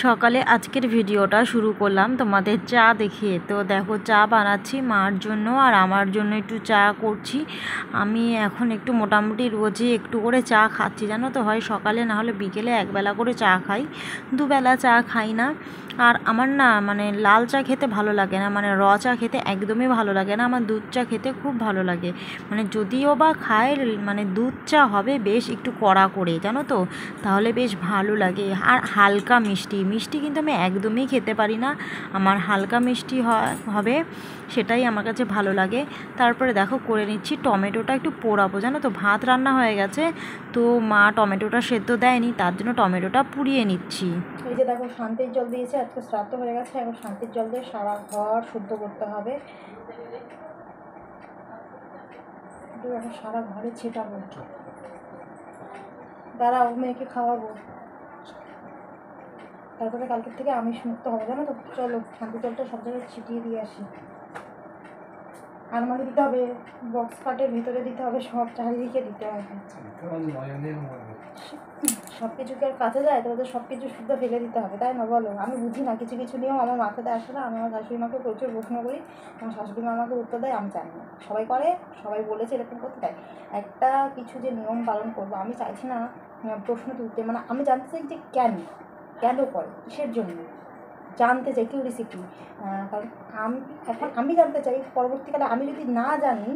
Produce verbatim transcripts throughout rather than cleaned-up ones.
सकाले आजकेर भिडियोटा शुरू करलाम तोमादेर चा देखिए। तो देखो चा बानाচ্ছি मार জন্য আর আমার জন্য একটু চা করছি। আমি এখন একটু মোটামুটি রোজই একটু করে চা খাচ্ছি জানো তো, হয় সকালে না হলে বিকেলে এক বেলা করে চা খাই, দুবেলা চা খাই না। আর আমার না মানে লাল চা খেতে ভালো লাগে না, মানে র চা খেতে একদমই ভালো লাগে না। আমার দুধ চা খেতে খুব ভালো লাগে, মানে যদিও বা খাই মানে দুধ চা হবে বেশ একটু কড়া করে জানো তো, তাহলে বেশ ভালো লাগে। আর হালকা মিষ্টি মিষ্টি কিন্তু আমি একদমই খেতে পারি না, আমার হালকা মিষ্টি হবে সেটাই আমার কাছে ভালো লাগে। তারপরে দেখো করে নিচ্ছি টমেটোটা একটু পোড়াবো জানো তো, ভাত রান্না হয়ে গেছে তো মা টমেটোটা সেদ্ধ দেয়নি তার জন্য টমেটোটা পুড়িয়ে নিচ্ছি। এই যে দেখো শান্তির জল দিয়েছে, আজকে শ্রাদ্ধ হয়ে গেছে, এখন শান্তির জল দিয়ে সারা ঘর শুদ্ধ করতে হবে। এখন সারা ঘরে ছেটাবো, দাঁড়াও মেয়েকে খাওয়াবো, তারপরে কালকের থেকে আমিষ মুক্ত হবে জানো তো। চলো শান্তি জলটা সব জায়গায় ছিটিয়ে দিয়ে আসি, আলমারি দিতে হবে, বক্স কাটের ভিতরে দিতে হবে, সব চারিদিকে দিতে হবে। সব কিছুকে আর কাছে যায় তাহলে তো সব কিছু শুদ্ধ ফেলে দিতে হবে তাই না বলো। আমি বুঝি না, কিছু কিছু নিয়েও আমার মাথাতে আসে না। আমি আমার শাশুড়ি মাকে প্রচুর প্রশ্ন করি, আমার শাশুড়ি মা আমাকে উত্তর দেয় আমি জানি না, সবাই করে, সবাই বলেছে এরকম করতে। তাই একটা কিছু যে নিয়ম পালন করবো আমি চাইছি না প্রশ্ন তুলতে, মানে আমি জানতে চাই যে কেন কেন করে, কিসের জন্য জানতে চাই, কিউরিসিটি। কারণ আমি এখন আমি জানতে চাই, পরবর্তীকালে আমি যদি না জানি,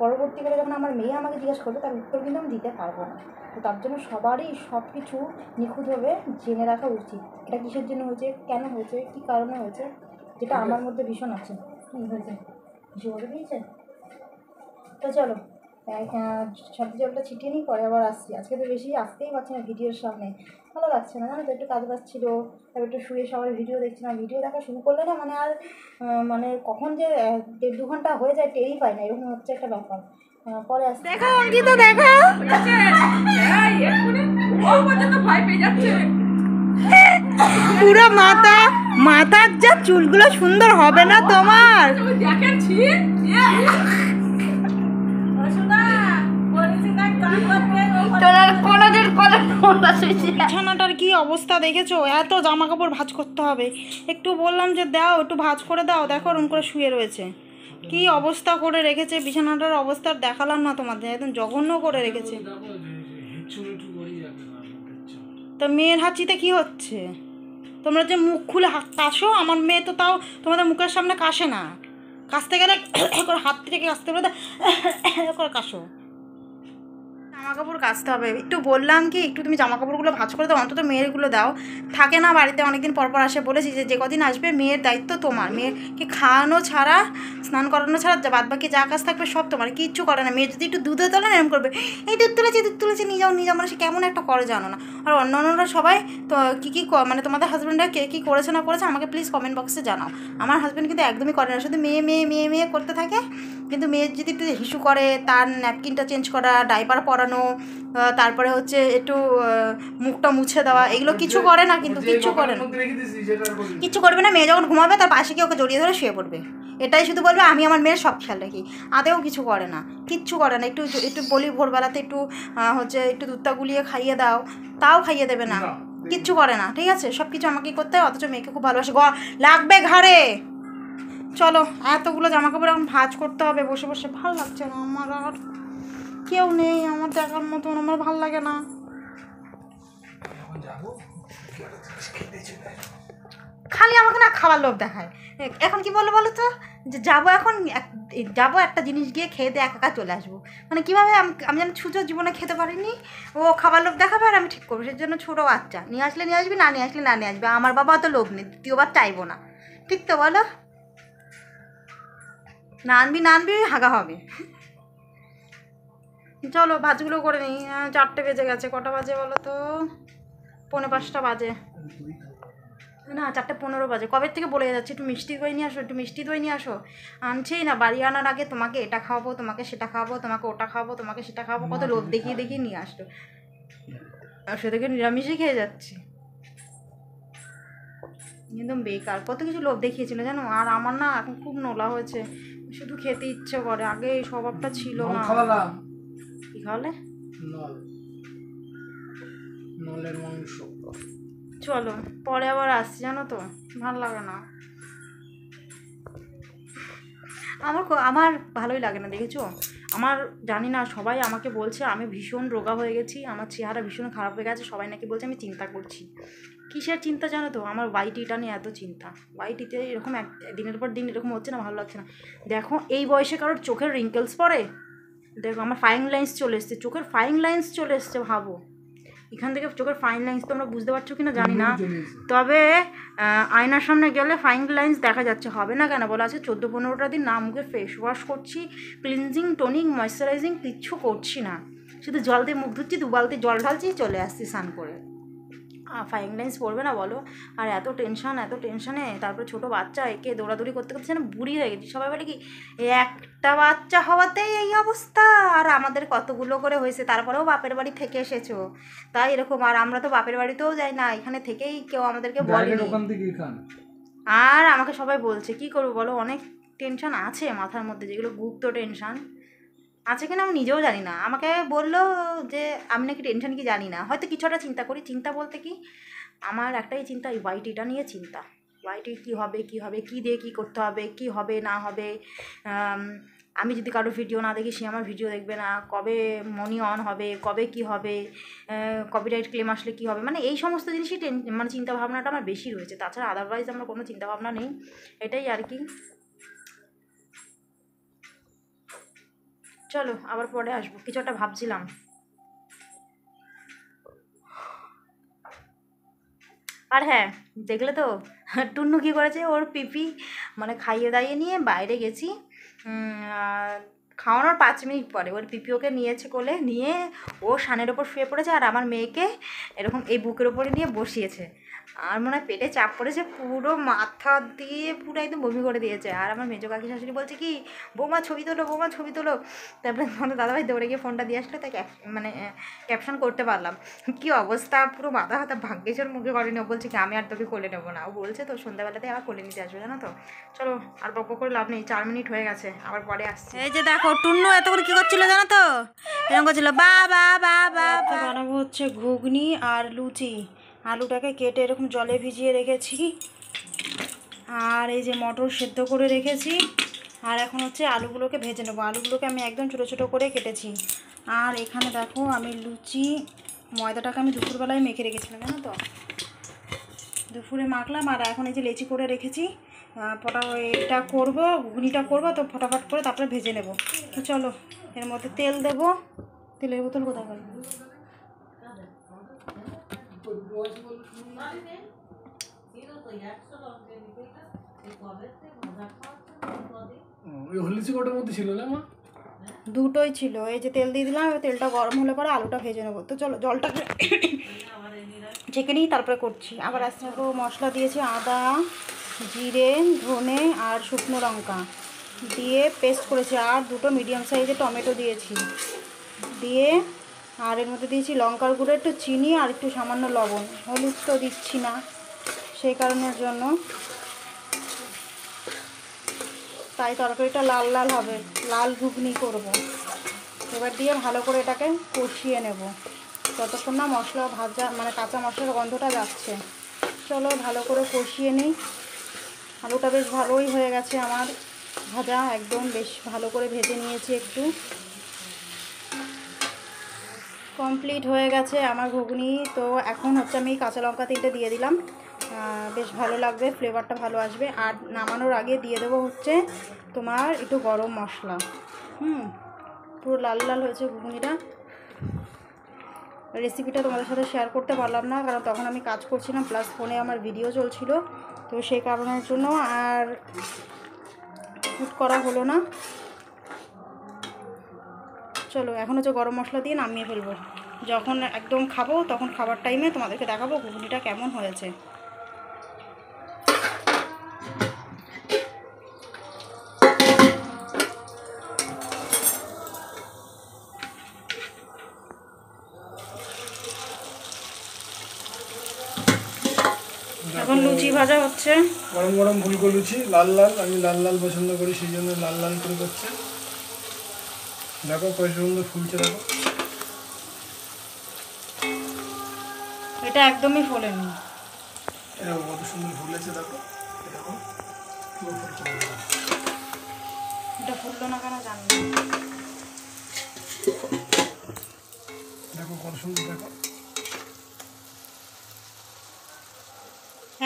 পরবর্তীকালে যখন আমার মেয়ে আমাকে জিজ্ঞাসা করবে তার উত্তর কিন্তু আমি দিতে পারবো না। তো তার জন্য সবারই সব কিছু নিখুঁতভাবে জেনে রাখা উচিত, এটা কিসের জন্য হয়েছে, কেন হয়েছে, কী কারণে হয়েছে, যেটা আমার মধ্যে ভীষণ আছে। কী হয়েছে জোরে দিয়েছে তো। চলো সবজি জলটা ছিটিয়ে নিই, পরে আবার আসছি। আজকে তো বেশি আসতেই পারছি না ভিডিওর সামনে, ভালো লাগছে না জানো তো, একটু কাজ বাজ ছিল, তারপর একটু শুয়ে সবাই ভিডিও দেখছি না। ভিডিও দেখা শুরু করলে না মানে আর মানে কখন যে দেড় দু ঘন্টা হয়ে যায় টেরই পাই না, এরকম হচ্ছে একটা ব্যাপার। পরে আসছি, দেখাও অঙ্কিতা দেখাও, ভয় পেয়ে যাচ্ছে পুরো মাথা। মাথার যা চুলগুলো সুন্দর হবে না তোমার, বিছানাটার কি অবস্থা দেখেছো, এত জামা কাপড় ভাঁজ করতে হবে। একটু বললাম যে দাও একটু ভাঁজ করে দাও, দেখো ওরকম করে শুয়ে রয়েছে, কি অবস্থা করে রেখেছে বিছানাটার। অবস্থা দেখালাম না তোমাদের, একদম জঘন্য করে রেখেছে। তো মেয়ের হাঁচিতে কি হচ্ছে, তোমরা যে মুখ খুলে কাশো, আমার মেয়ে তো তাও তোমাদের মুখের সামনে কাশে না, কাশতে গেলে হাত থেকে কাশতে গেলে করে কাশো। জামা কাপড় কাচতে হবে, একটু বললাম কি একটু তুমি জামা কাপড়গুলো ভাঁজ করে দাও, অন্তত মেয়েরগুলো দাও। থাকে না বাড়িতে অনেকদিন পরপর আসে, বলেছি যে যে কদিন আসবে মেয়ের দায়িত্ব তোমার, মেয়েকে খাওয়ানো ছাড়া স্নান করানো ছাড়া বাদ বাকি যা কাজ থাকবে সব তোমার, কিচ্ছু করে না। মেয়ে যদি একটু দুধে তোলে না এরকম করবে, এই দুধ তুলেছি দুধ তুলেছি নিয়ে যাও নিয়ে যাও, মানে সে কেমন একটা করে জানো না। আর অন্য অন্যরা সবাই তো কী কী মানে তোমাদের হাজব্যান্ডরা কে কী করেছে না করেছে আমাকে প্লিজ কমেন্ট বক্সে জানাও। আমার হাজব্যান্ড কিন্তু একদমই করে না, শুধু মেয়ে মেয়ে মেয়ে মেয়ে করতে থাকে। কিন্তু মেয়ের যদি একটু হিসু করে, তার ন্যাপকিনটা চেঞ্জ করা, ডাইপার পরানো, তারপরে হচ্ছে একটু মুখটা মুছে দেওয়া, এগুলো কিছু করে না, কিন্তু কিচ্ছু করে না, কিচ্ছু করবে না। মেয়ে যখন ঘুমাবে তার পাশে গিয়ে ওকে জড়িয়ে ধরে শুয়ে পড়বে, এটাই শুধু বলবে আমি আমার মেয়ের সব খেয়াল রাখি। আদেও কিছু করে না, কিচ্ছু করে না। একটু একটু বলি ভোরবেলাতে একটু হচ্ছে একটু দুধটা গুলিয়ে খাইয়ে দাও, তাও খাইয়ে দেবে না, কিচ্ছু করে না। ঠিক আছে, সব কিছু আমাকে করতে হয়, অথচ মেয়েকে খুব ভালোবাসে। গ লাগবে ঘরে। চলো এতগুলো জামা কাপড় এখন ভাঁজ করতে হবে বসে বসে, ভালো লাগছে না আমার, আর কেউ নেই আমার দেখার মতন, আমার ভাল লাগে না। খালি আমাকে না খাবার লোভ দেখায়। এখন কি বলবো বলো তো, যে যাবো এখন যাবো একটা জিনিস গিয়ে খেয়ে দিয়ে একা চলে আসবো, মানে কীভাবে আমি আমি যেন ছুঁচো জীবনে খেতে পারিনি, ও খাবার লোভ দেখাবে আর আমি ঠিক করবো। সেই জন্য ছোটো বাচ্চা নিয়ে আসলে নিয়ে আসবি, না নিয়ে আসলে না নিয়ে আসবে, আমার বাবা তো লোভ নেই, দ্বিতীয়বার চাইবো না, ঠিক তো বলো। না আনবি না আনবি হাগা হবে। চলো ভাজগুলো করে নিই, চারটে বেজে গেছে, কটা বাজে বলো তো, পৌনে পাঁচটা বাজে, না চারটে পনেরো বাজে। কবে থেকে বলে যাচ্ছে একটু মিষ্টি দই নিয়ে আসো, একটু মিষ্টি দই নিয়ে আসো, আনছেই না। বাড়ি আনার আগে তোমাকে এটা খাওয়াবো, তোমাকে সেটা খাওয়াবো, তোমাকে ওটা খাওয়াবো, তোমাকে সেটা খাওয়াবো, কত লোভ দেখিয়ে দেখিয়ে নিয়ে আসলো, আর সেটাকে নিরামিষই খেয়ে যাচ্ছি, একদম বেকার। কত কিছু লোভ দেখিয়েছিল জানো। আর আমার না এখন খুব নোলা হয়েছে, শুধু খেতে ইচ্ছে করে, আগে এই স্বভাবটা ছিল না। চলো পরে আবার আসছি, জানো তো ভালো লাগে না আমার, আমার ভালোই লাগে না দেখেছো আমার। জানি না, সবাই আমাকে বলছে আমি ভীষণ রোগা হয়ে গেছি, আমার চেহারা ভীষণ খারাপ হয়ে গেছে, সবাই নাকি বলছে আমি চিন্তা করছি। কিসের চিন্তা জানো তো? আমার ওয়াইটিটা নিয়ে এত চিন্তা, ওয়াইটিতে এরকম এক দিনের পর দিন এরকম হচ্ছে না, ভালো লাগছে না। দেখো এই বয়সে কারোর চোখের রিঙ্কেলস পড়ে, দেখো আমার ফাইন লাইন্স চলে এসছে, চোখের ফাইন লাইন্স চলে এসছে, ভাবো এখান থেকে চোখের ফাইন লাইন্স তোমরা বুঝতে পারছো কি না জানি না, তবে আয়নার সামনে গেলে ফাইন লাইন্স দেখা যাচ্ছে। হবে না কেন বলা আছে? চোদ্দো পনেরোটা দিন না মুখে ফেস ওয়াশ করছি, ক্লিনজিং টনিক ময়শ্চারাইজিং কিচ্ছু করছি না, শুধু জল দিয়ে মুখ ধুচ্ছি, দু বালতি জল ঢালছি, চলে আসছি স্নান করে। ফাইন লাইন্স পড়বে না বলো? আর এত টেনশান, এত টেনশানে তারপর ছোটো বাচ্চা, একে দৌড়াদৌড়ি করতে করতে যেন বুড়ি হয়ে গেছি। সবাই বলে কি একটা বাচ্চা হওয়াতেই এই অবস্থা, আর আমাদের কতগুলো করে হয়েছে, তারপরেও বাপের বাড়ি থেকে এসেছো তাই এরকম। আর আমরা তো বাপের বাড়িতেও যাই না, এখানে থেকেই কেউ আমাদেরকে বলেনি, আর আমাকে সবাই বলছে। কি করবো বলো, অনেক টেনশান আছে মাথার মধ্যে, যেগুলো গুপ্ত টেনশান আছে কিনা আমি নিজেও জানি না। আমাকে বললো যে আমি নাকি টেনশন কি জানি না, হয়তো কিছুটা চিন্তা করি। চিন্তা বলতে কি, আমার একটাই চিন্তা, এই ওয়াইটিটা নিয়ে চিন্তা। ওয়াইটির কী হবে, কি হবে, কি দিয়ে কি করতে হবে, কি হবে না হবে, আমি যদি কারো ভিডিও না দেখি সে আমার ভিডিও দেখবে না, কবে মনি অন হবে, কবে কি হবে, কপিরাইট ক্লেম আসলে কি হবে, মানে এই সমস্ত জিনিসই টেন মানে চিন্তাভাবনাটা আমার বেশি রয়েছে। তাছাড়া আদারওয়াইজ আমার কোনো চিন্তাভাবনা নেই, এটাই আর কি। চলো আবার পরে আসবো, কিছু একটা ভাবছিলাম। আর হ্যাঁ, দেখলে তো টুন্নু কী করেছে, ওর পিপি মানে খাইয়ে দাইয়ে নিয়ে বাইরে গেছি, খাওয়ানোর পাঁচ মিনিট পরে ওর পিপি ওকে নিয়েছে কোলে, নিয়ে ও সানের ওপর শুয়ে পড়েছে, আর আমার মেয়েকে এরকম এই বুকের ওপরে নিয়ে বসিয়েছে। আর মনে হয় পেটে চাপ পড়েছে, পুরো মাথা দিয়ে পুরো একদম বমি করে দিয়েছে। আর আমার মেজো কাকি শাশুড়ি বলছে কি, বৌমা ছবি তোলো, বৌমা ছবি তোলো। তারপরে আমাদের দাদাভাই দৌড়ে গিয়ে ফোনটা দিয়ে আসলে, তাই ক্যাপ মানে ক্যাপশন করতে পারলাম। কী অবস্থা, পুরো মাথা হাতা ভাগ্যেশ্বর মুখে করেনি। ও বলছে কি আমি আর তোকে কোলে নেবো না, ও বলছে তো সন্ধ্যাবেলাতে আবার কোলে নিতে আসবে, জানো তো। চলো আর বকবক করে লাভ নেই, চার মিনিট হয়ে গেছে, আবার পরে আসছে। এই যে দেখো টুন্নু এত করে কী করছিল জানো তো, এরকম করছিল বা বা বা বা। বানাবো হচ্ছে ঘুগনি আর লুচি। আলুটাকে কেটে এরকম জলে ভিজিয়ে রেখেছি, আর এই যে মটর সেদ্ধ করে রেখেছি, আর এখন হচ্ছে আলুগুলোকে ভেজে নেবো। আলুগুলোকে আমি একদম ছোটো ছোটো করে কেটেছি। আর এখানে দেখো আমি লুচি ময়দাটাকে আমি দুপুরবেলায় মেখে রেখেছিলাম, জানো তো, দুপুরে মাখলাম। আর এখন এই যে লেচি করে রেখেছি, পটা এটা করবো, ঘুগনিটা করবো, তো ফটাফট করে তারপরে ভেজে নেব। তো চলো এর মধ্যে তেল দেবো। তেলের বোতল কোথায় গেল? দুটোই ছিল। এই যে তেল দিয়ে দিলাম, তেলটা গরম হলে পরে আলুটা ভেজে নেবো। তো চলো জলটা ছেঁকে নিই, তারপরে করছি। আবার আস্তে মশলা দিয়েছি, আদা জিরে ধনে আর শুকনো লঙ্কা দিয়ে পেস্ট করেছি, আর দুটো মিডিয়াম সাইজের টমেটো দিয়েছি দিয়ে, আর এর মধ্যে দিয়েছি লঙ্কার গুঁড়ো, একটু চিনি আর একটু সামান্য লবণ। হলুদ তো দিচ্ছি না সেই কারণের জন্য, তাই তরকারিটা লাল লাল হবে, লাল ঘুগনি করব। এবার দিয়ে ভালো করে এটাকে কষিয়ে নেব যতক্ষণ না মশলা ভাজা মানে কাঁচা মশলার গন্ধটা যাচ্ছে। চলো ভালো করে কষিয়ে নিই। আলুটা বেশ ভালোই হয়ে গেছে আমার ভাজা, একদম বেশ ভালো করে ভেজে নিয়েছি, একটু কমপ্লিট হয়ে গেছে আমার ঘুগনি। তো এখন হচ্ছে আমি কাঁচা লঙ্কা তিনটে দিয়ে দিলাম, বেশ ভালো লাগবে, ফ্লেভারটা ভালো আসবে। আর নামানোর আগে দিয়ে দেবো হচ্ছে তোমার একটু গরম মশলা। হুম পুরো লাল লাল হয়েছে ঘুগনিটা। রেসিপিটা তোমাদের সাথে শেয়ার করতে পারলাম না, কারণ তখন আমি কাজ করছিলাম, প্লাস ফোনে আমার ভিডিও চলছিল, তো সেই কারণের জন্য আর শ্যুট করা হলো না। চলো এখন হচ্ছে গরম মশলা দিয়ে নামিয়ে ফেলবো, যখন একদম খাবো তখন খাবার টাইমে তোমাদেরকে দেখাবো ঘুগনিটা কেমন হয়েছে। এখন লুচি ভাজা হচ্ছে, গরম গরম ফুলকো লুচি, লাল লাল, আমি লাল লাল পছন্দ করি সেই জন্য লাল লাল করে করছি। দেখো কত সুন্দর ফুলছে, দেখো এটা একদমই ফোলেনি। কত সুন্দর ফুলেছে দেখো, এরকম পুরো ফুলছে। এটা ফুললো না কেন জানি না, দেখো কত সুন্দর। দেখো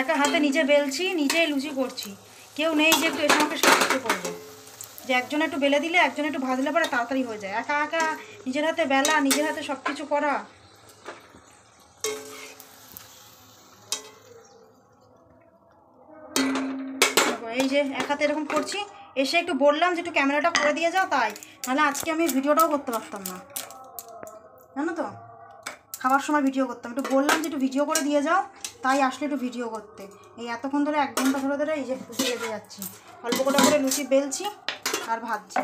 একা হাতে নিজে বেলছি, নিজে লুচি করছি, কেউ নেই যে একটু এসে আমাকে সাহায্য করবো, যে একজন একটু বেলে দিলে একজন একটু ভাজলে পরে তাড়াতাড়ি হয়ে যায়। একা একা নিজের হাতে বেলা, নিজের হাতে সব কিছু করা। এই যে এক হাতে এরকম করছি, এসে একটু বললাম যে একটু ক্যামেরাটা করে দিয়ে যাও, তাই নাহলে আজকে আমি ভিডিওটাও করতে পারতাম না জানো তো। খাবার সময় ভিডিও করতাম, একটু বললাম যে একটু ভিডিও করে দিয়ে যাও, তাই আসলে একটু ভিডিও করতে। এই এতক্ষণ ধরে এক ঘন্টা ধরে ধরে এই যে লুচি বেঁধে যাচ্ছি, অল্প করে করে লুচি বেলছি আর ভাজছি।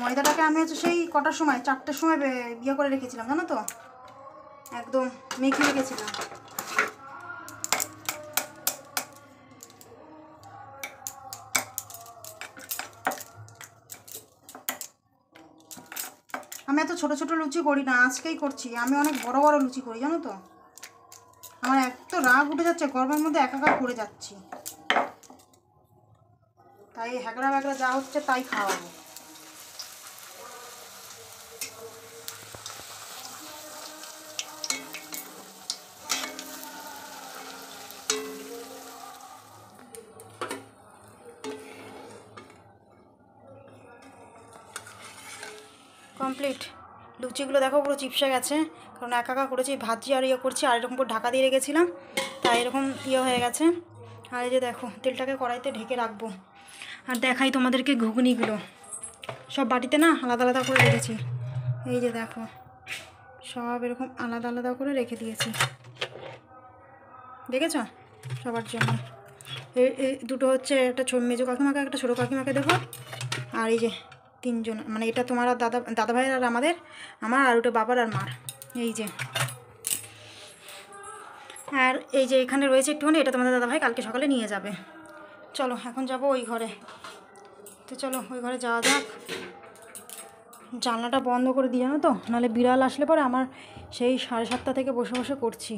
ময়দাটাকে আমি হচ্ছে সেই কটার সময়, চারটের সময় ইয়ে করে রেখেছিলাম জানো তো, একদম মেখে রেখেছিলাম। আমি এত ছোটো ছোটো লুচি করি না, আজকেই করছি। আমি অনেক বড় বড় লুচি করি জানো তো। আমার এত রাগ উঠে যাচ্ছে, গরমের মধ্যে একাকার করে যাচ্ছি, তাই হ্যাগড়া ব্যাগড়া যা হচ্ছে তাই খাওয়াবো। কমপ্লিট লুচিগুলো দেখো পুরো চিপসে গেছে, কারণ একাকা করেছি, ভাজি আর ইয়ে করছি, আর এরকম করে ঢাকা দিয়ে রেখেছিলাম, তাই এরকম ইয়ে হয়ে গেছে। আর এই যে দেখো তেলটাকে কড়াইতে ঢেকে রাখবো। আর দেখাই তোমাদেরকে ঘুগনিগুলো সব বাটিতে না আলাদা আলাদা করে রেখেছি, এই যে দেখো সব এরকম আলাদা আলাদা করে রেখে দিয়েছি, দেখেছ সবার জন্য। এই দুটো হচ্ছে একটা মেজো কাকিমাকে, একটা ছোটো কাকিমাকে দেবো। আর এই যে তিনজন, মানে এটা তোমার আর দাদা দাদা ভাইয়ের আর আমাদের, আমার আর ওটা বাবার আর মার, এই যে। আর এই যে এখানে রয়েছে একটুখানি, এটা তোমাদের দাদা ভাই কালকে সকালে নিয়ে যাবে। চলো এখন যাব ওই ঘরে, তো চলো ওই ঘরে যাওয়া যাক। জানলাটা বন্ধ করে দিই জানো তো, নাহলে বিড়াল আসলে পরে আমার সেই সাড়ে সাতটা থেকে বসে বসে করছি,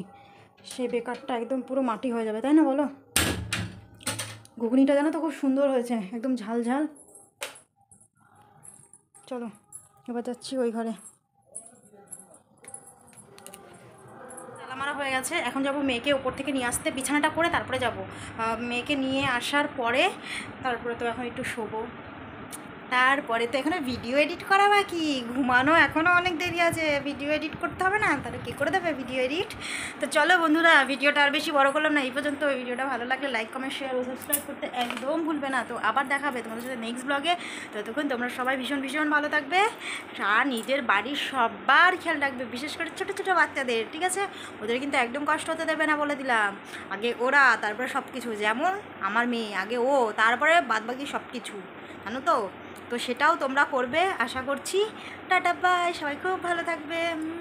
সে বেকারটা একদম পুরো মাটি হয়ে যাবে, তাই না বলো। ঘুগনিটা জানো তো খুব সুন্দর হয়েছে, একদম ঝাল ঝাল। চলো এবার যাচ্ছি ওই ঘরে। তালামারা হয়ে গেছে, এখন যাব মেয়েকে ওপর থেকে নিয়ে আসতে, বিছানাটা করে তারপরে যাব। মেয়েকে নিয়ে আসার পরে তারপরে তো এখন একটু শোবো, তারপরে তো এখানে ভিডিও এডিট করা বাকি, ঘুমানো এখনও অনেক দেরি আছে। ভিডিও এডিট করতে হবে না, তাহলে কে করে দেবে ভিডিও এডিট। তো চলো বন্ধুরা, ভিডিওটা আর বেশি বড় করলাম না, এই পর্যন্ত। ভিডিওটা ভালো লাগলে লাইক, কমেন্ট, শেয়ার ও সাবস্ক্রাইব করতে একদম ভুলবে না। তো আবার দেখা হবে তোমাদের সাথে নেক্সট ব্লগে। ততক্ষণ তোমরা সবাই ভীষণ ভীষণ ভালো থাকবে, আর নিজের বাড়ির সবার খেয়াল রাখবে, বিশেষ করে ছোটো ছোটো বাচ্চাদের, ঠিক আছে। ওদের কিন্তু একদম কষ্ট হতে দেবে না, বলে দিলাম। আগে ওরা, তারপরে সব কিছু, যেমন আমার মেয়ে আগে ও, তারপরে বাদবাকি সব কিছু, জানো তো। তো সেটাও তোমরা করবে আশা করছি। টাটা বাই, সবাই খুব ভালো থাকবে।